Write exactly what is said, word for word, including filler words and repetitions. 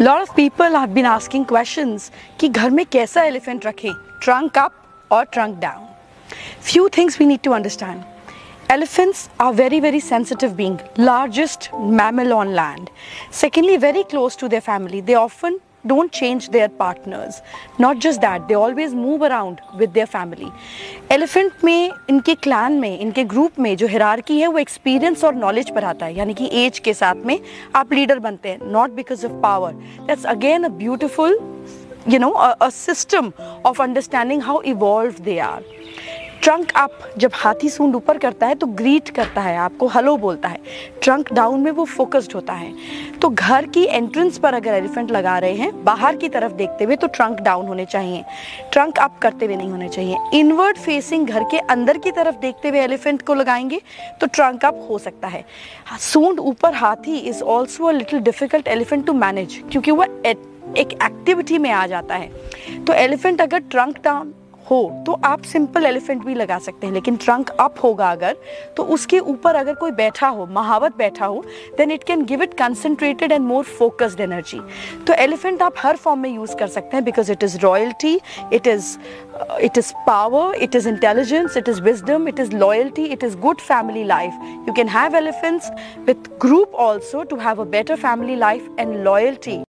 Lot of people have been asking questions कि घर में कैसा elephant रखें, trunk up or trunk down. Few things we need to understand. Elephants are very very sensitive being, largest mammal on land. Secondly, very close to their family. They often don't change their partners. Not just that, they always move around with their family. Elephant में इनके clan में इनके group में जो hierarchy है वो experience और knowledge पर आता है, यानी कि age के साथ में आप leader बनते हैं, not because of power. That's again a beautiful, you know, a, a system of understanding how evolved they are. Trunk up जब हाथी सूंड ऊपर करता है तो ग्रीट करता है, आपको हेलो बोलता है. ट्रंक डाउन में वो फोकस्ड होता है. तो घर की एंट्रेंस पर अगर एलिफेंट लगा रहे हैं बाहर की तरफ देखते हुए तो ट्रंक डाउन होने चाहिए, ट्रंक अप करते हुए नहीं होने चाहिए. इनवर्ड फेसिंग घर के अंदर की तरफ देखते हुए एलिफेंट को लगाएंगे तो ट्रंक अप हो सकता है. सूंड ऊपर हाथी is also a little difficult elephant to manage, क्योंकि वह एक एक्टिविटी में आ जाता है. तो एलिफेंट अगर ट्रंक डाउन हो तो आप सिंपल एलिफेंट भी लगा सकते हैं, लेकिन ट्रंक अप होगा अगर तो उसके ऊपर अगर कोई बैठा हो, महावत बैठा हो, then it can give it concentrated and more focused energy. तो एलिफेंट आप हर फॉर्म में यूज़ कर सकते हैं because it is royalty, it is it is power, it is intelligence, it is wisdom, it is loyalty, it is good family life. You can have elephants with group also to have a better family life and loyalty.